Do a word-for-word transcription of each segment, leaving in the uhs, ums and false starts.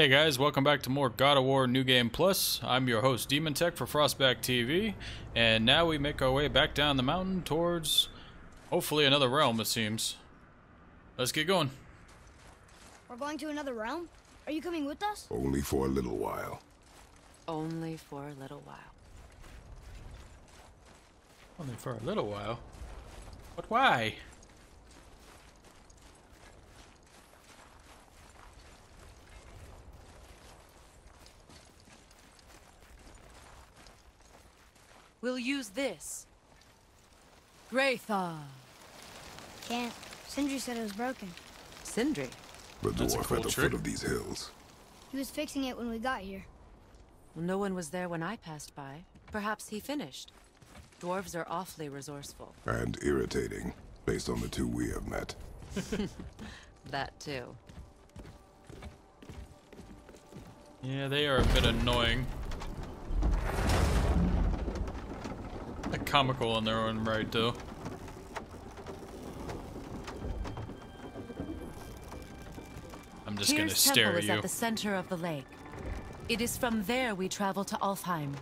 Hey guys, welcome back to more God of War New Game Plus. I'm your host Demontech for Frostback T V, and now we make our way back down the mountain towards hopefully another realm, it seems. Let's get going. We're going to another realm? Are you coming with us? Only for a little while. Only for a little while. Only for a little while? But why? We'll use this. Greythorn. Can't. Sindri said it was broken. Sindri? The dwarf at the foot of these hills. He was fixing it when we got here. Well, no one was there when I passed by. Perhaps he finished. Dwarves are awfully resourceful. And irritating, based on the two we have met. That too. Yeah, they are a bit annoying. Comical in their own right, though. I'm just Tyr's gonna stare at you. Temple is at the center of the lake. It is from there we travel to Alfheim.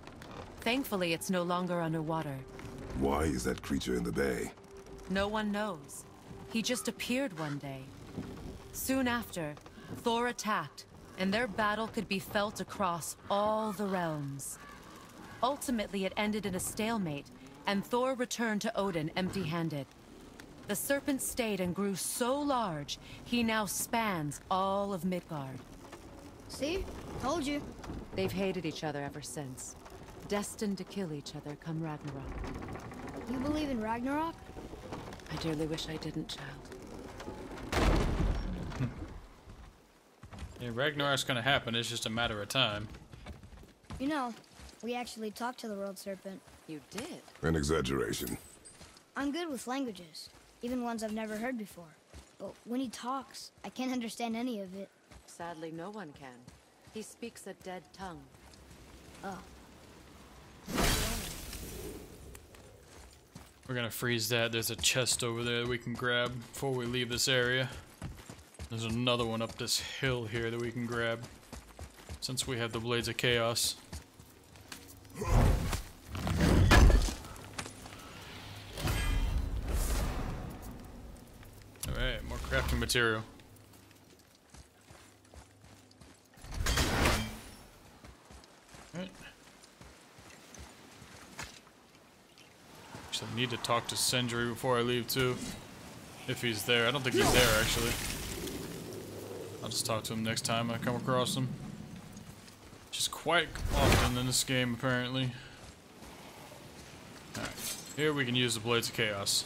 Thankfully, it's no longer underwater. Why is that creature in the bay? No one knows. He just appeared one day. Soon after, Thor attacked, and their battle could be felt across all the realms. Ultimately, it ended in a stalemate, and Thor returned to Odin empty-handed. The serpent stayed and grew so large, he now spans all of Midgard. See? Told you. They've hated each other ever since. Destined to kill each other come Ragnarok. You believe in Ragnarok? I dearly wish I didn't, child. Yeah, Ragnarok's gonna happen, it's just a matter of time. You know, we actually talked to the World Serpent. You did? An exaggeration. I'm good with languages, even ones I've never heard before. But when he talks, I can't understand any of it. Sadly, no one can. He speaks a dead tongue. Oh. We're gonna freeze that. There's a chest over there that we can grab before we leave this area. There's another one up this hill here that we can grab, since we have the Blades of Chaos. Alright, more crafting material. Alright. Actually, I need to talk to Sindri before I leave too. If he's there. I don't think he's there actually. I'll just talk to him next time I come across him. Just quite often in this game, apparently. Alright, here we can use the Blades of Chaos.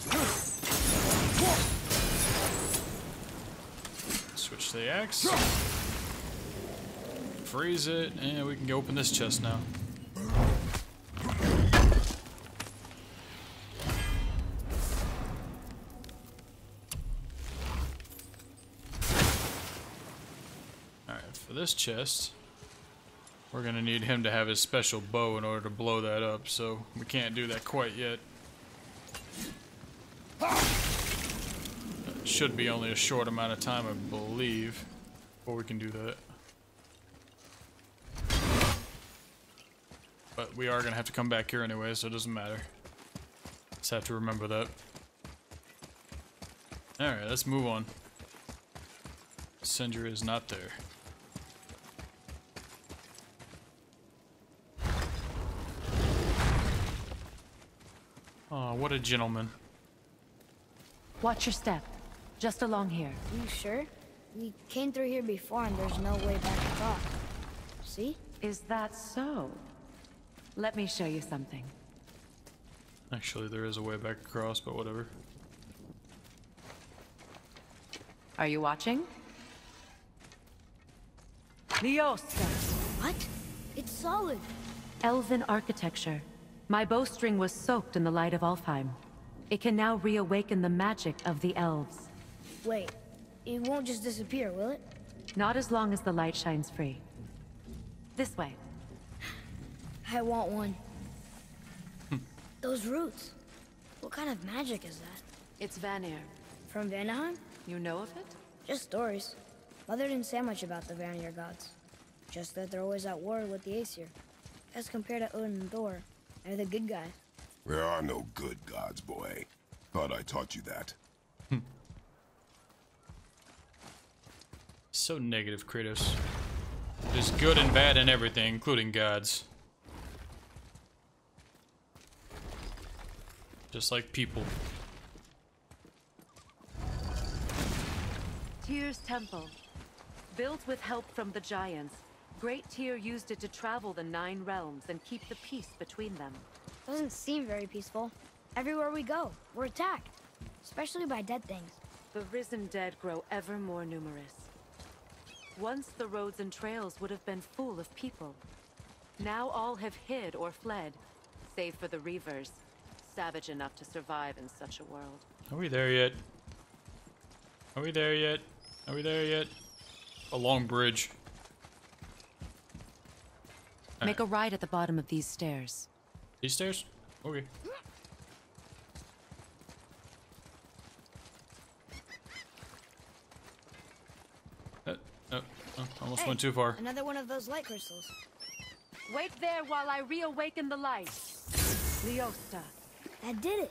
Switch the axe. Freeze it, and we can go open this chest now. Alright, for this chest, we're gonna need him to have his special bow in order to blow that up, so we can't do that quite yet. That should be only a short amount of time, I believe, before we can do that. But we are gonna have to come back here anyway, so it doesn't matter. Just have to remember that. Alright, let's move on. Sindri is not there. Oh, what a gentleman. Watch your step. Just along here. You sure? We came through here before and there's no way back across. See? Is that so? Let me show you something. Actually, there is a way back across, but whatever. Are you watching? Leosta! What? It's solid. Elven architecture. My bowstring was soaked in the light of Alfheim. It can now reawaken the magic of the elves. Wait, it won't just disappear, will it? Not as long as the light shines free. This way. I want one. Those roots. What kind of magic is that? It's Vanir. From Vanaheim? You know of it? Just stories. Mother didn't say much about the Vanir gods. Just that they're always at war with the Aesir. As compared to Odin and Thor, they're the good guys. There are no good gods, boy. Thought I taught you that. So negative, Kratos. There's good and bad in everything, including gods. Just like people. Tyr's temple. Built with help from the giants, Great Tyr used it to travel the nine realms and keep the peace between them. Doesn't seem very peaceful. Everywhere we go, we're attacked. Especially by dead things. The risen dead grow ever more numerous. Once the roads and trails would have been full of people. Now all have hid or fled, save for the Reavers, savage enough to survive in such a world. Are we there yet? Are we there yet? Are we there yet? A long bridge. All Make right. a ride at the bottom of these stairs. These stairs? Okay. Oh, oh, almost hey, went too far. Another one of those light crystals. Wait there while I reawaken the light. Leosta. That did it.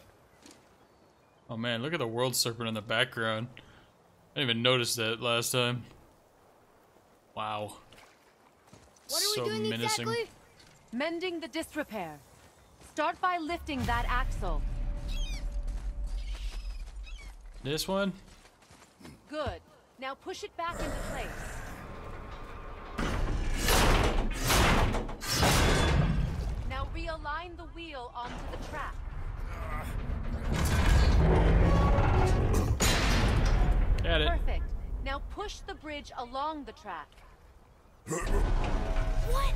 Oh man, look at the World Serpent in the background. I didn't even notice that last time. Wow. What are we doing menacing. exactly? Mending the disrepair. Start by lifting that axle. This one? Good. Now push it back into place. Now realign the wheel onto the track. Got it. Perfect. Now push the bridge along the track. What?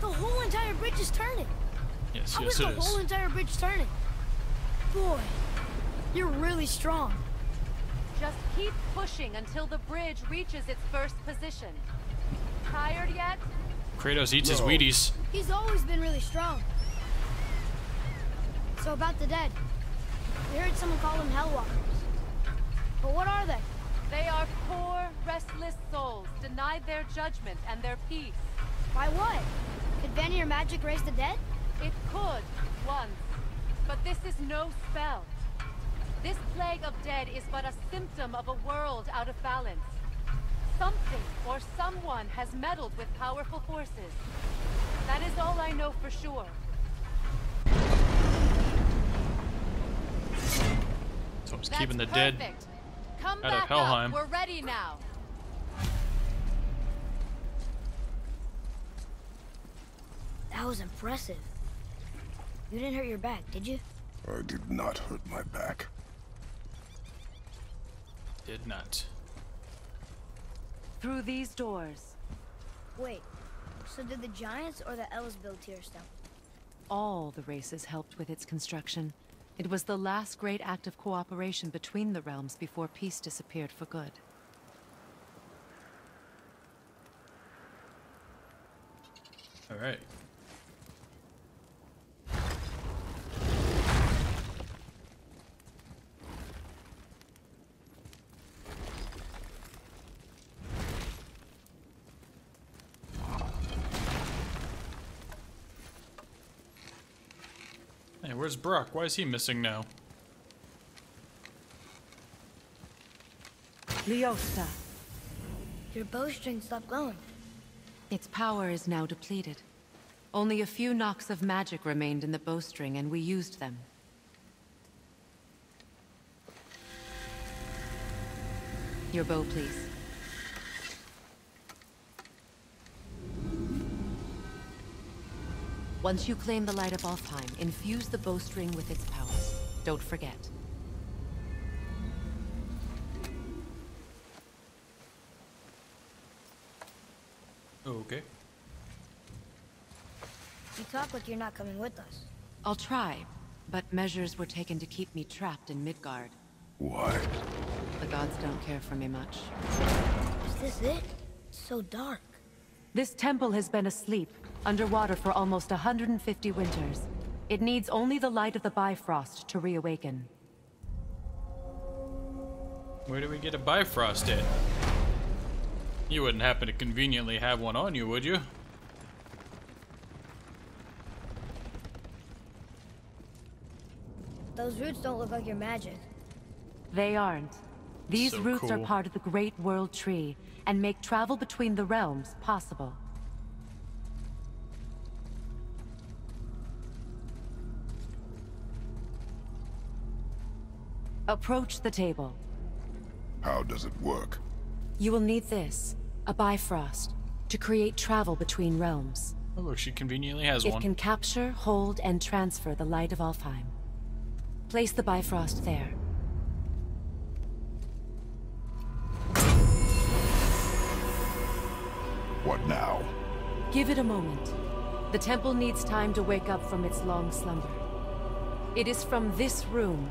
The whole entire bridge is turning. Yes, How yes, is it the is. whole entire bridge turning? Boy, you're really strong. Just keep pushing until the bridge reaches its first position. Tired yet? Kratos eats no. his Wheaties. He's always been really strong. So about the dead. We heard someone call them Hellwalkers. But what are they? They are poor, restless souls, denied their judgment and their peace. By what? Could Vanir magic raise the dead? It could, once. But this is no spell. This plague of dead is but a symptom of a world out of balance. Something or someone has meddled with powerful forces. That is all I know for sure. So it's keeping the perfect. dead Come out back of Helheim. Up. We're ready now. That was impressive. You didn't hurt your back, did you? I did not hurt my back. Did not. Through these doors. Wait, so did the giants or the elves build Tyr's temple? All the races helped with its construction. It was the last great act of cooperation between the realms before peace disappeared for good. All right. Where's Brock? Why is he missing now? Leosta. Your bowstring stopped glowing. Its power is now depleted. Only a few knocks of magic remained in the bowstring, and we used them. Your bow, please. Once you claim the light of Alfheim, infuse the bowstring with its powers. Don't forget. Okay. You talk like you're not coming with us. I'll try, but measures were taken to keep me trapped in Midgard. What? The gods don't care for me much. Is this it? It's so dark. This temple has been asleep. Underwater for almost one hundred fifty winters. It needs only the light of the Bifrost to reawaken. Where do we get a Bifrost at? You wouldn't happen to conveniently have one on you, would you? Those roots don't look like your magic. They aren't. These so roots cool. are part of the Great World Tree and make travel between the realms possible. Approach the table. How does it work? You will need this, a Bifrost, to create travel between realms. Oh look, she conveniently has it one. It can capture, hold, and transfer the light of Alfheim. Place the Bifrost there. What now? Give it a moment. The temple needs time to wake up from its long slumber. It is from this room,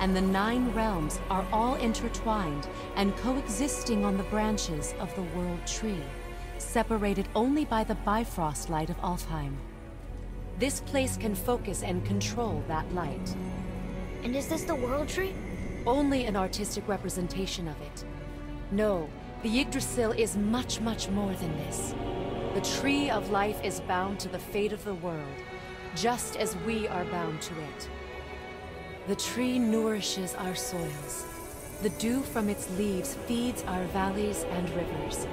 and the nine realms are all intertwined and coexisting on the branches of the World Tree, separated only by the Bifrost light of Alfheim. This place can focus and control that light. And is this the World Tree? Only an artistic representation of it. No, the Yggdrasil is much, much more than this. The Tree of Life is bound to the fate of the world, just as we are bound to it. The tree nourishes our soils. The dew from its leaves feeds our valleys and rivers.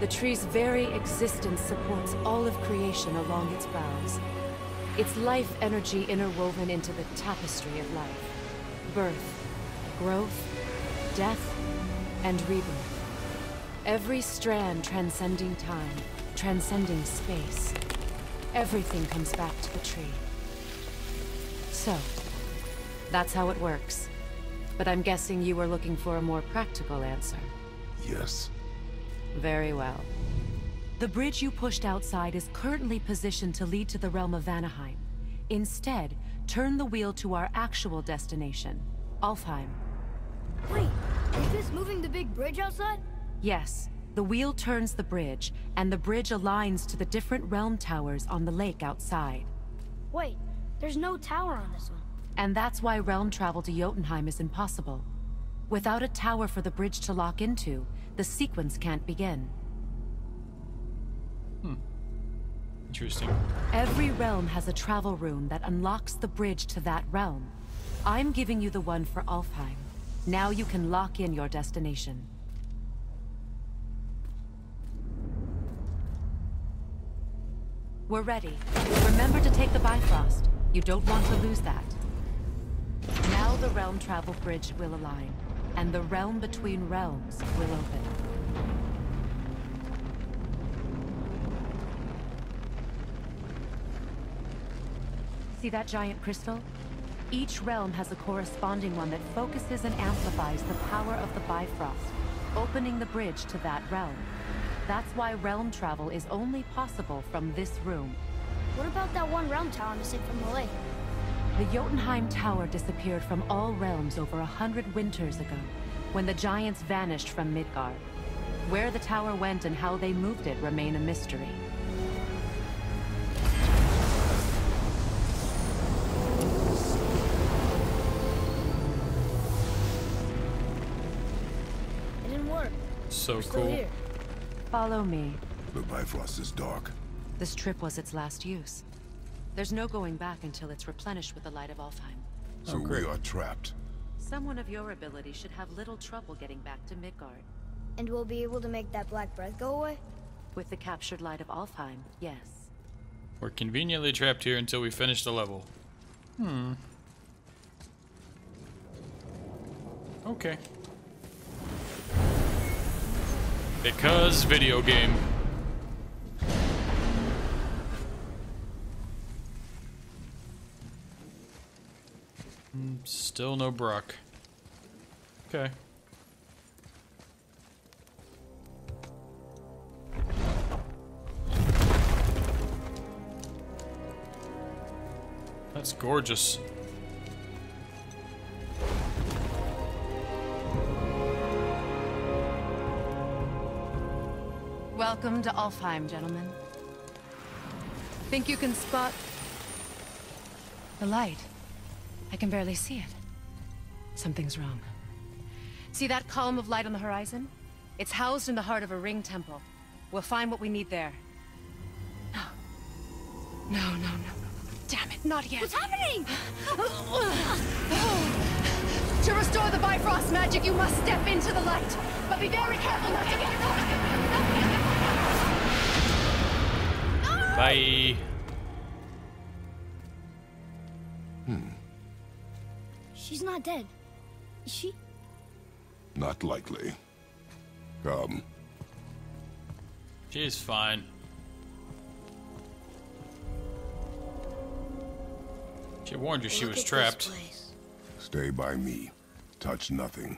The tree's very existence supports all of creation along its boughs. Its life energy interwoven into the tapestry of life. Birth, growth, death, and rebirth. Every strand transcending time, transcending space. Everything comes back to the tree. So, that's how it works. But I'm guessing you were looking for a more practical answer. Yes. Very well. The bridge you pushed outside is currently positioned to lead to the realm of Vanaheim. Instead, turn the wheel to our actual destination, Alfheim. Wait, is this moving the big bridge outside? Yes. The wheel turns the bridge, and the bridge aligns to the different realm towers on the lake outside. Wait, there's no tower on this one. And that's why realm travel to Jotunheim is impossible. Without a tower for the bridge to lock into, the sequence can't begin. Hmm. Interesting. Every realm has a travel rune that unlocks the bridge to that realm. I'm giving you the one for Alfheim. Now you can lock in your destination. We're ready. Remember to take the Bifrost. You don't want to lose that. Now the realm travel bridge will align, and the realm between realms will open. See that giant crystal? Each realm has a corresponding one that focuses and amplifies the power of the Bifrost, opening the bridge to that realm. That's why realm travel is only possible from this room. What about that one realm tower missing from the lake? The Jotunheim Tower disappeared from all realms over a hundred winters ago, when the giants vanished from Midgard. Where the tower went and how they moved it remain a mystery. It didn't work. So We're cool. Here. Follow me. The Bifrost is dark. This trip was its last use. There's no going back until it's replenished with the light of Alfheim. So oh, we are trapped. Someone of your ability should have little trouble getting back to Midgard. And we'll be able to make that black breath go away? With the captured light of Alfheim, yes. We're conveniently trapped here until we finish the level. Hmm. Okay. Because video game. Still no Brock. Okay. That's gorgeous. Welcome to Alfheim, gentlemen. Think you can spot the light? I can barely see it. Something's wrong. See that column of light on the horizon? It's housed in the heart of a ring temple. We'll find what we need there. No. No, no, no. Damn it, not yet. What's happening? To restore the Bifrost magic, you must step into the light. But be very careful not to get it wrong. Bye. Hmm. She's not dead, is she? Not likely. Come. She's fine. She warned you she was trapped. Stay by me. Touch nothing.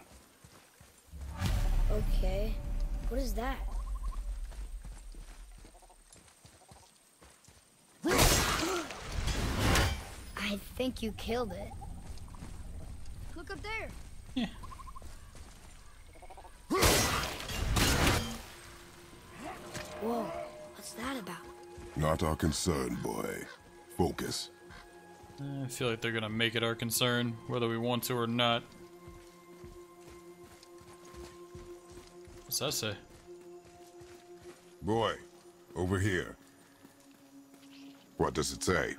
Okay. What is that? I think you killed it. Look up there. Yeah. Whoa, what's that about? Not our concern, boy. Focus. I feel like they're gonna make it our concern, whether we want to or not. What's that say? Boy, over here. What does it say?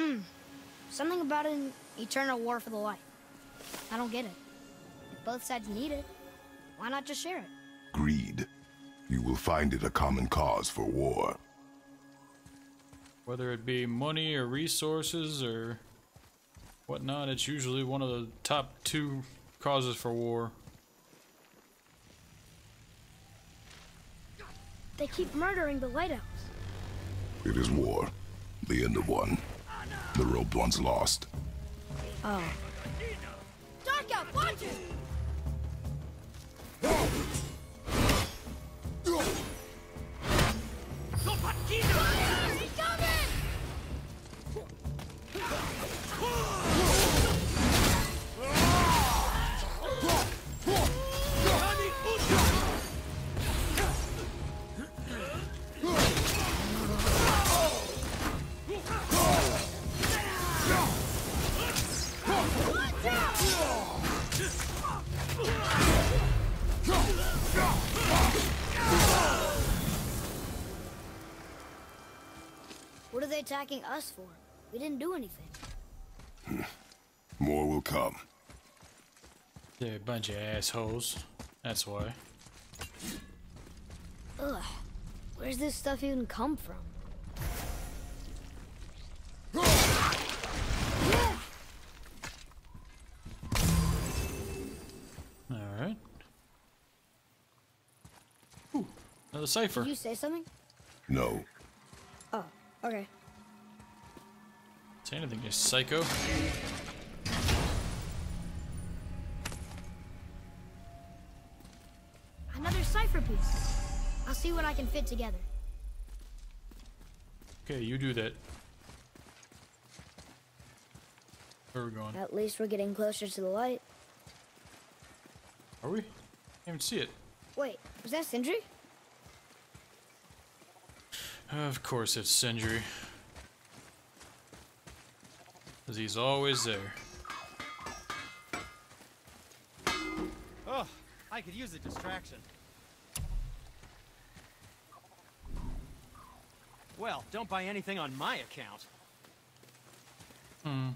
Hmm. Something about an eternal war for the light. I don't get it. If both sides need it, why not just share it? Greed. You will find it a common cause for war. Whether it be money or resources or whatnot, it's usually one of the top two causes for war. They keep murdering the Light Elves. It is war. The end of one. The robed one's lost. Oh. Dark Elf, watch it! What are they attacking us for? We didn't do anything. More will come. They're a bunch of assholes. That's why. Ugh. Where's this stuff even come from? Alright. Ooh, another cipher. Did you say something? No. Oh, okay. Say anything, you psycho. Another cipher piece. I'll see what I can fit together. Okay, you do that. Where are we going? At least we're getting closer to the light. Are we? I can't even see it. Wait, was that Sindri? Of course it's Sindri. Because he's always there. Oh, I could use a distraction. Well, don't buy anything on my account. Hmm.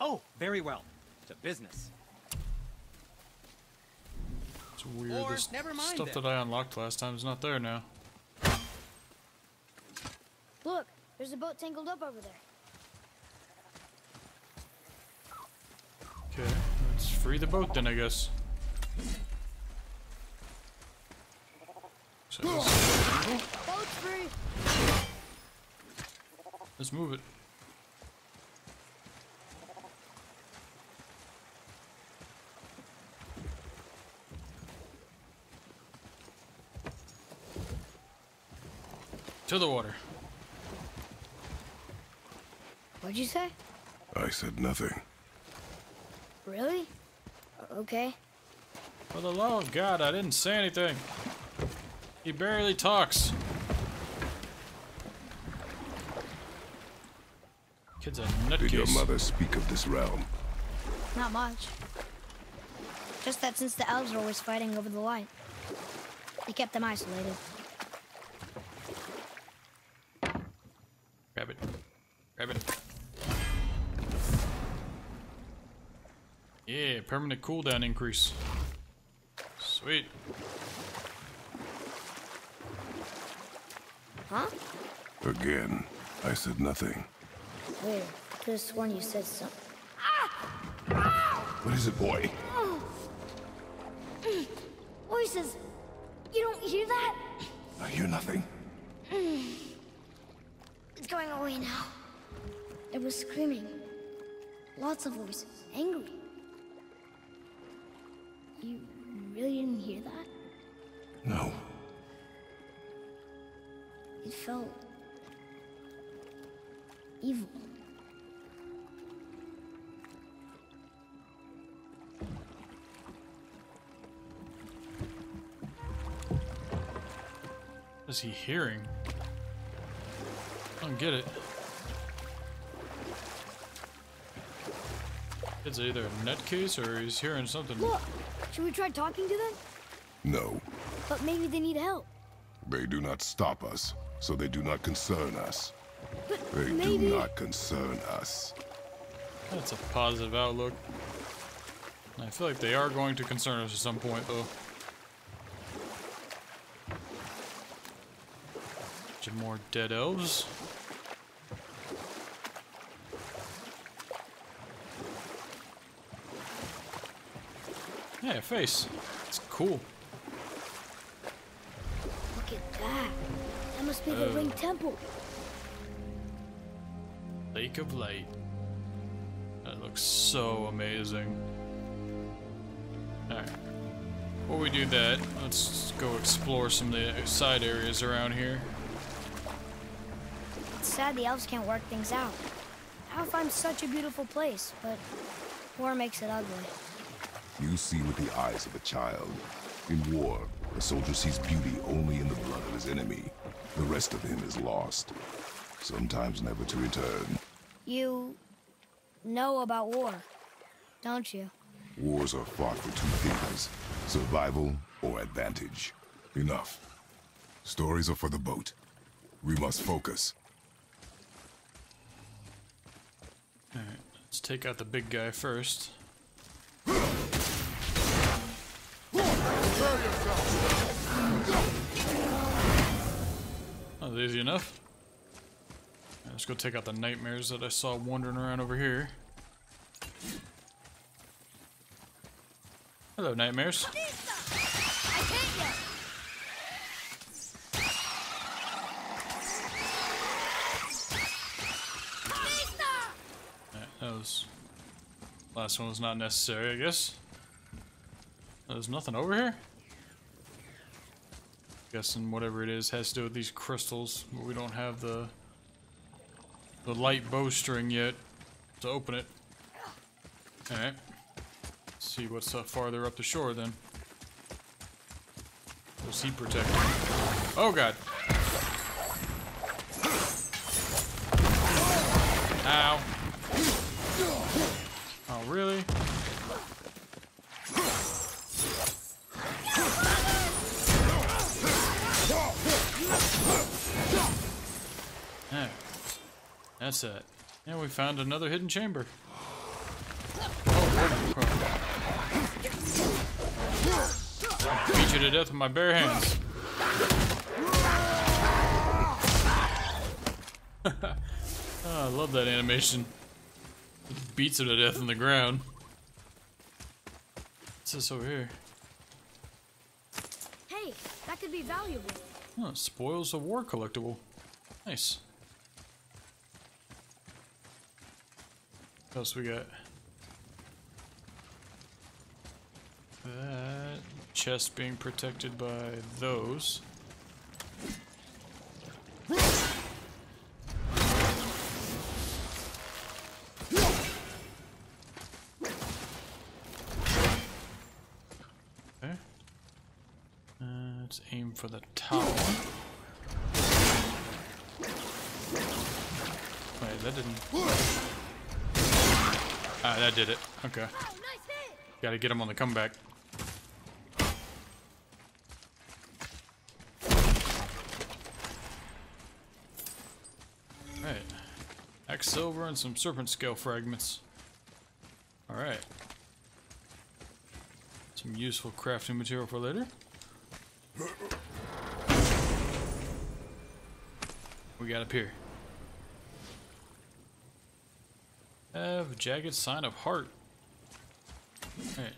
Oh, very well. To business. It's weird. Or, this never mind stuff then. That I unlocked last time is not there now. Look, there's a boat tangled up over there. Okay, let's free the boat then, I guess. So let's, boat's free. Let's move it. To the water. What'd you say? I said nothing. Really? Okay. For the love of God, I didn't say anything. He barely talks. Kid's a nutcase. Did your mother speak of this realm? Not much. Just that since the elves are always fighting over the light, they kept them isolated. Grab it. Grab it. Yeah, permanent cooldown increase. Sweet. Huh? Again, I said nothing. Wait, I could have sworn you said something. What is it, boy? Voices. You don't hear that? I hear nothing. It's going away now. It was screaming. Lots of voices. Angry. You really didn't hear that? No. It felt evil. What is he hearing? I don't get it. It's either a nutcase or he's hearing something. Look. Should we try talking to them? No. But maybe they need help. They do not stop us, so they do not concern us. But they maybe... do not concern us. That's a positive outlook. I feel like they are going to concern us at some point, though. Some more dead elves. Yeah, face. It's cool. Look at that. That must be uh, the Ring Temple. Lake of Light. That looks so amazing. Alright. Before we do that, let's go explore some of the side areas around here. It's sad the elves can't work things out. Alfheim's such a beautiful place, but war makes it ugly. You see with the eyes of a child. In war, a soldier sees beauty only in the blood of his enemy. The rest of him is lost, sometimes never to return. You know about war, don't you? Wars are fought for two things, survival or advantage. Enough. Stories are for the boat. We must focus. All right, let's take out the big guy first. That was easy enough. Let's go take out the nightmares that I saw wandering around over here. Hello, nightmares. Right, that was... Last one was not necessary, I guess. There's nothing over here? Guessing whatever it is has to do with these crystals, but we don't have the the light bowstring yet to open it. Alright. See what's uh, farther up the shore then. What's he protecting? Oh god. Ow. Oh really? Alright. That's it. And we found another hidden chamber. Oh, oh. Beat you to death with my bare hands. Oh, I love that animation. It beats him to death on the ground. What's this over here? Hey, that could be valuable. Huh, spoils of war collectible. Nice. What else we got? That chest being protected by those. there. Uh, let's aim for the tower. Wait, that didn't... Ah, that did it. Okay. Gotta get him on the comeback. Alright. Axe silver and some serpent scale fragments. Alright. Some useful crafting material for later. We got up here. Have jagged sign of heart. Alright.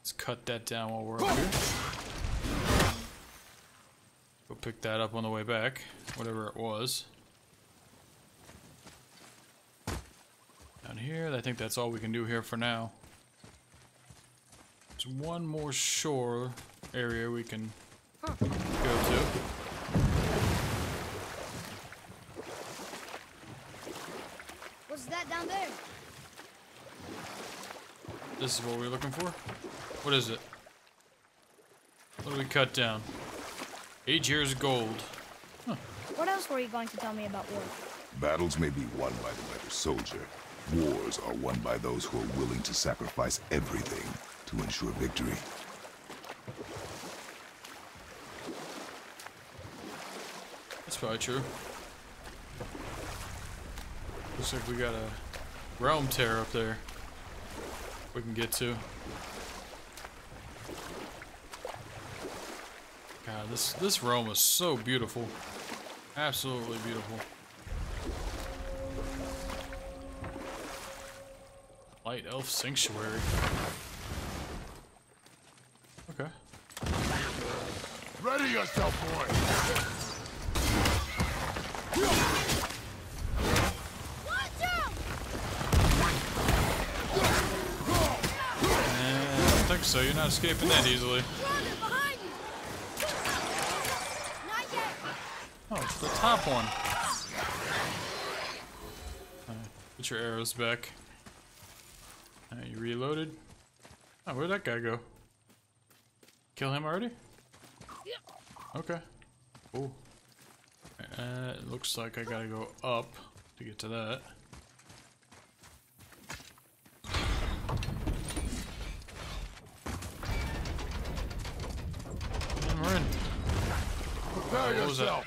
Let's cut that down while we're up here. We'll pick that up on the way back, whatever it was. Down here, I think that's all we can do here for now. There's one more shore area we can go to. What's that down there? This is what we're looking for? What is it? What do we cut down? Eight years of gold. Huh. What else were you going to tell me about war? Battles may be won by the better soldier. Wars are won by those who are willing to sacrifice everything to ensure victory. That's probably true. Looks like we got a realm tear up there we can get to. God, this this realm is so beautiful. Absolutely beautiful. Light Elf Sanctuary. Okay. Ready yourself, boy! Watch out! I don't think so. You're not escaping that easily. Oh, it's the top one. Right, get your arrows back. Right, you reloaded. Oh, where'd that guy go? Kill him already? Okay. Oh. Uh, it looks like I gotta go up to get to that. And we're in. Prepare yourself.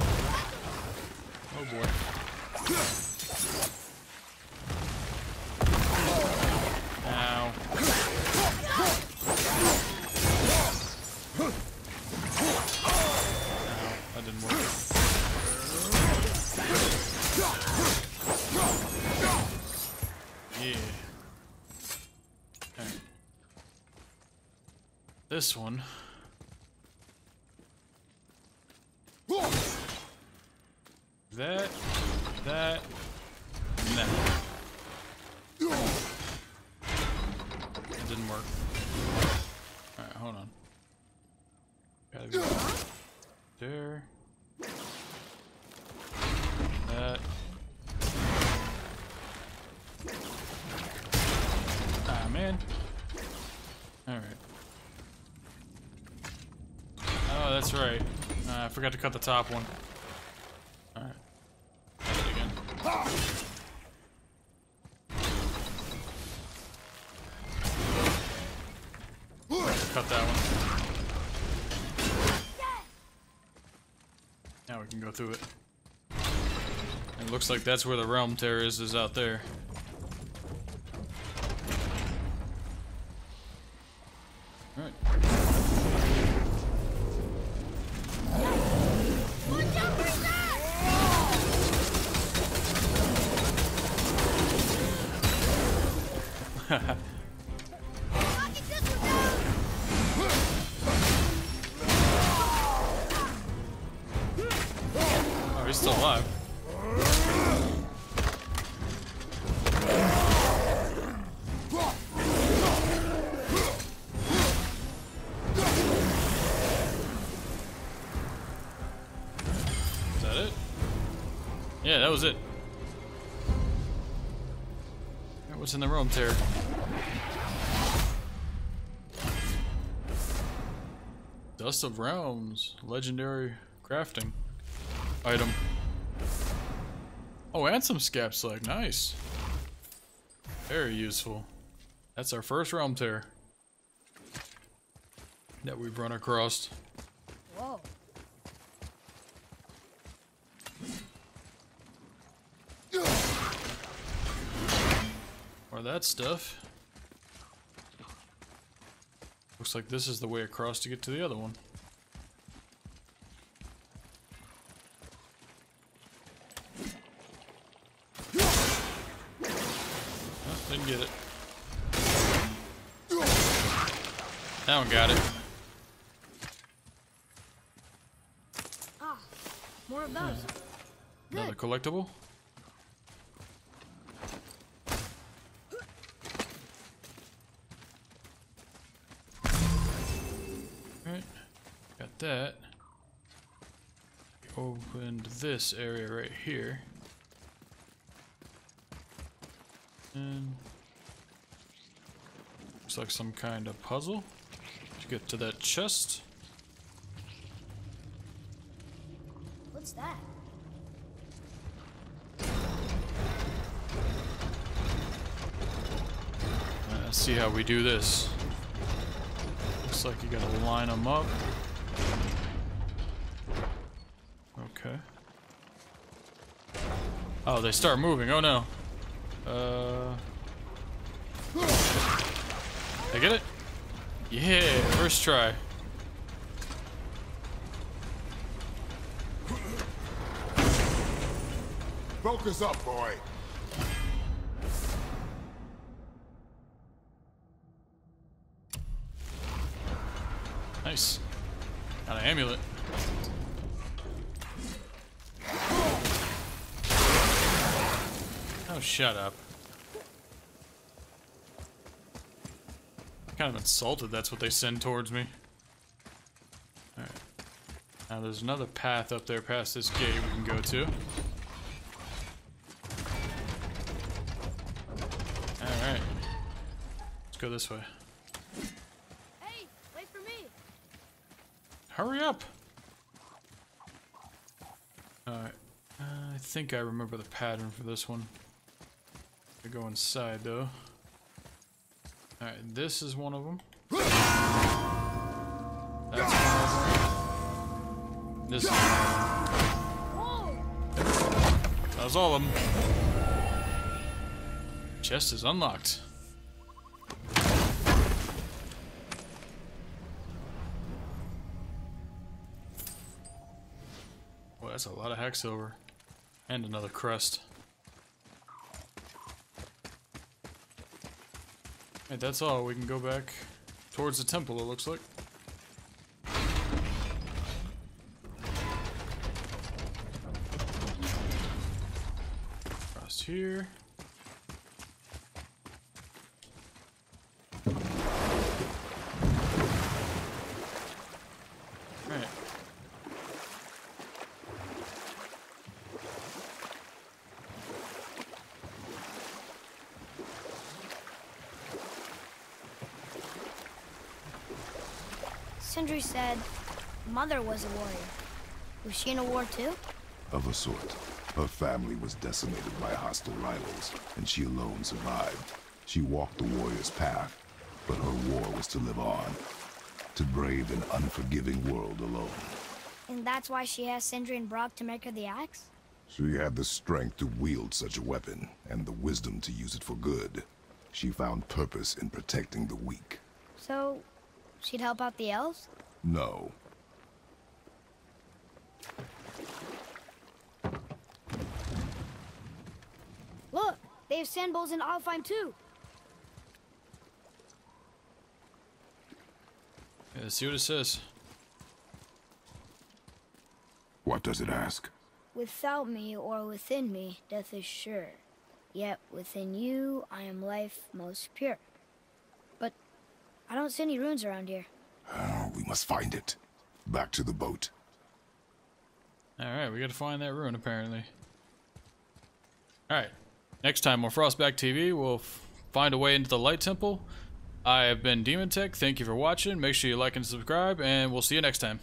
Oh boy. Ow. That didn't work. Yeah. Alright. This one. That. That. And that. That didn't work. Alright, hold on. Gotta go. There. That. Ah, man. Alright. Oh, that's right. Uh, I forgot to cut the top one. Alright. Cut it again. Cut that one. Now we can go through it. It looks like that's where the realm tear is, is out there. Alright. Haha. He's still alive. Is that it? Yeah, that was it. What's in the room, Tyr? Dust of Realms, legendary crafting item. Oh, and some scap slag, nice. Very useful. That's our first realm tear that we've run across. Whoa. Or that stuff. Looks like this is the way across to get to the other one. Oh, didn't get it. That one got it. Ah, more of those. Hmm. Another collectible. That opened this area right here, and looks like some kind of puzzle to get to that chest. What's that? Let's see how we do this. Looks like you gotta line them up. Okay. Oh, they start moving. Oh no. Uh. I get it? Yeah, first try. Focus up, boy. Nice. Got an amulet. Oh, shut up. I'm kind of insulted that's what they send towards me. Alright. Now there's another path up there past this gate we can go to. Alright. Let's go this way. Hey, wait for me! Hurry up! Alright. Uh, I think I remember the pattern for this one. I go inside though. Alright, this is one of them. That's one of them. This is one of them. That was all of them. Chest is unlocked. Well, that's a lot of Hacksilver. And another crest. Alright, that's all. We can go back towards the temple, it looks like. Across here. Alright. Sindri said Mother was a warrior. Was she in a war too? Of a sort. Her family was decimated by hostile rivals, and she alone survived. She walked the warrior's path, but her war was to live on, to brave an unforgiving world alone. And that's why she asked Sindri and Brock to make her the axe? She had the strength to wield such a weapon, and the wisdom to use it for good. She found purpose in protecting the weak. So... she'd help out the elves? No. Look, they have sand bowls in Alfheim too. Yeah, let's see what it says. What does it ask? Without me or within me, death is sure. Yet within you, I am life most pure. I don't see any runes around here. Oh, we must find it. Back to the boat. Alright, we gotta find that rune, apparently. Alright, next time on Frostback T V, we'll f find a way into the Light Temple. I have been Demontech. Thank you for watching. Make sure you like and subscribe, and we'll see you next time.